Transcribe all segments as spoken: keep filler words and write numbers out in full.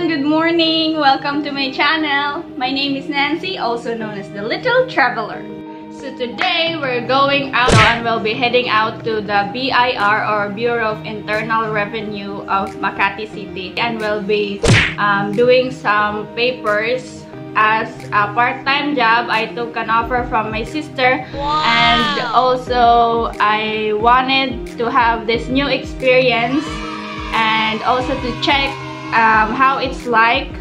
everyone! Good morning! Welcome to my channel! My name is Nancy, also known as the Little Traveler. So today, we're going out and we'll be heading out to the B I R or Bureau of Internal Revenue of Makati City. And we'll be um, doing some papers. As a part-time job, I took an offer from my sister. Wow. And also I wanted to have this new experience and also to check um, how it's like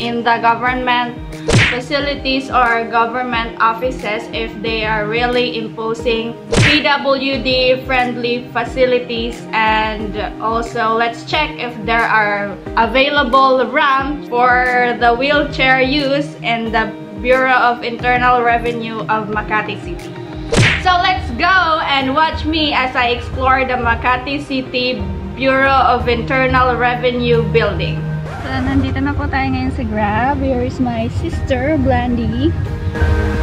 in the government facilities or government offices, if they are really imposing P W D friendly facilities, and also let's check if there are available ramps for the wheelchair use in the Bureau of Internal Revenue of Makati City. So let's go and watch me as I explore the Makati City Bureau of Internal Revenue building. So, nandito na po tayo ngayon sa Grab. Here is my sister, Blandy. And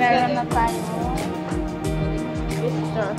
meron na tayo visitor.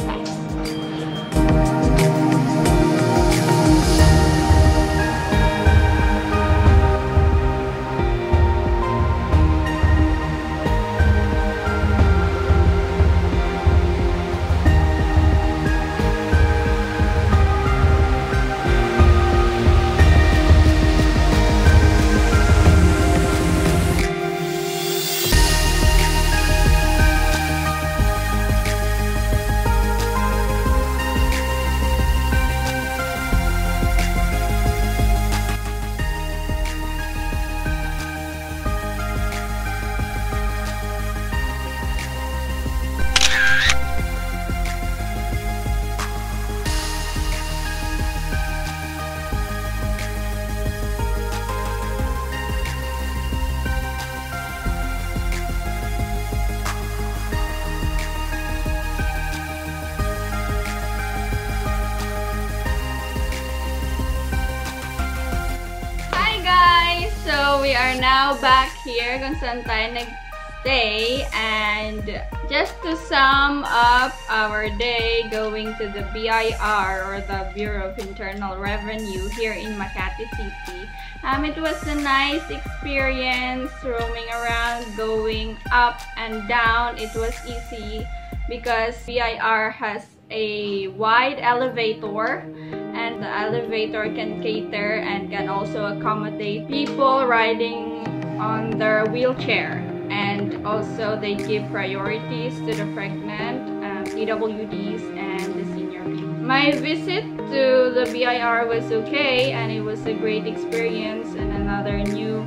We are now back here kung saan tayo nag-stay, and just to sum up our day going to the B I R or the Bureau of Internal Revenue here in Makati City, um, it was a nice experience roaming around, going up and down. It was easy because B I R has a wide elevator, and the elevator can cater and can also accommodate people riding on their wheelchair, and also they give priorities to the pregnant, um, P W Ds, and the senior people. My visit to the B I R was okay, and it was a great experience and another new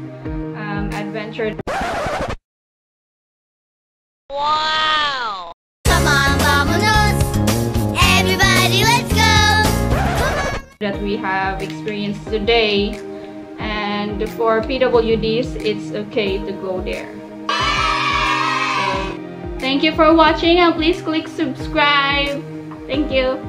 um, adventure. That we have experienced today, and for P W Ds it's okay to go there. So, thank you for watching, and please click subscribe. Thank you.